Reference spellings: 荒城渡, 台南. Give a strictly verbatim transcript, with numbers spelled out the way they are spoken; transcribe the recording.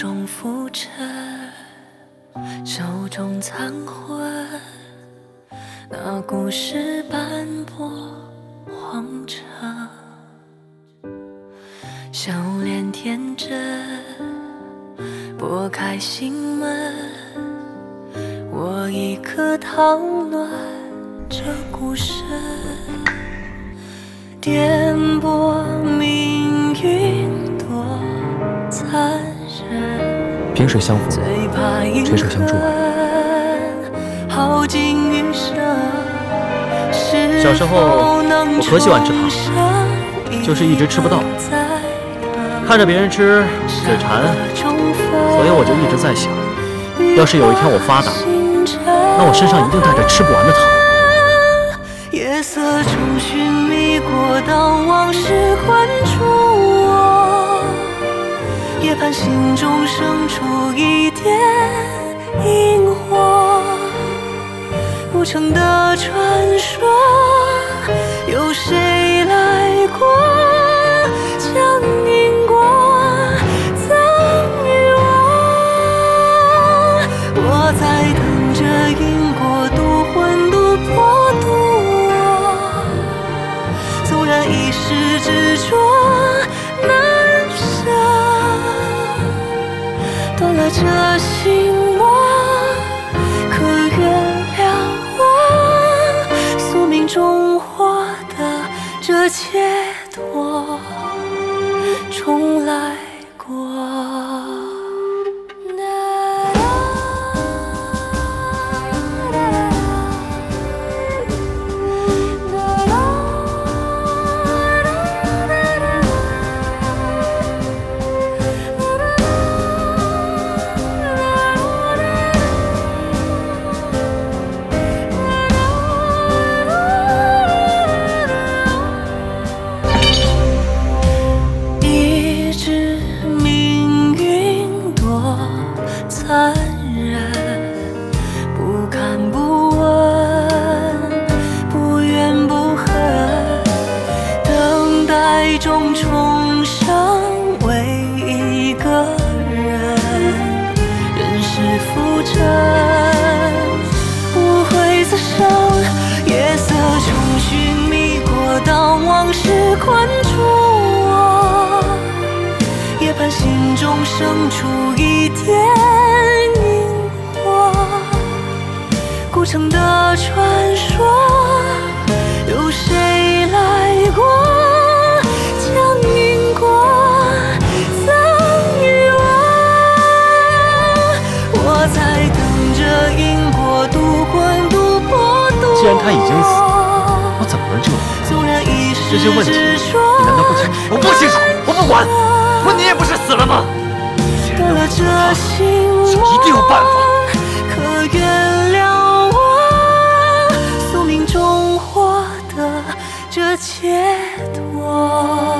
中浮沉，手中残魂，那故事斑驳荒城，修炼天真，拨开心门，我一颗烫暖这孤身，颠簸命运多残忍，萍水相逢，垂手相助而已。耗尽余生，小时候我可喜欢吃糖，就是一直吃不到。 看着别人吃，嘴馋，所以我就一直在想，要是有一天我发达，那我身上一定带着吃不完的糖。夜色中寻觅过，当往事困住我，也盼心中生出一点萤火。无成的传说，有谁来过？将你。 我在等着因果渡魂渡魄渡我，纵然一时执着难舍，断了这心魔，可原谅我宿命中获得这解脱，重来过。 残忍，不看不闻，不怨不恨，等待中重生为一个人，人世浮沉，无悔此生。夜色中寻觅过，当往事困住我，也盼心中生出一点。 古城的传说，有谁来过？将因果赠予我，我在等着因果渡魂渡魄渡我。既然他已经死，我怎么能救他？这些问题你难道不清楚？我不清楚，我不管。我你也不是死了吗？断了这心魔，我一定有办法。可愿？ 这解脱。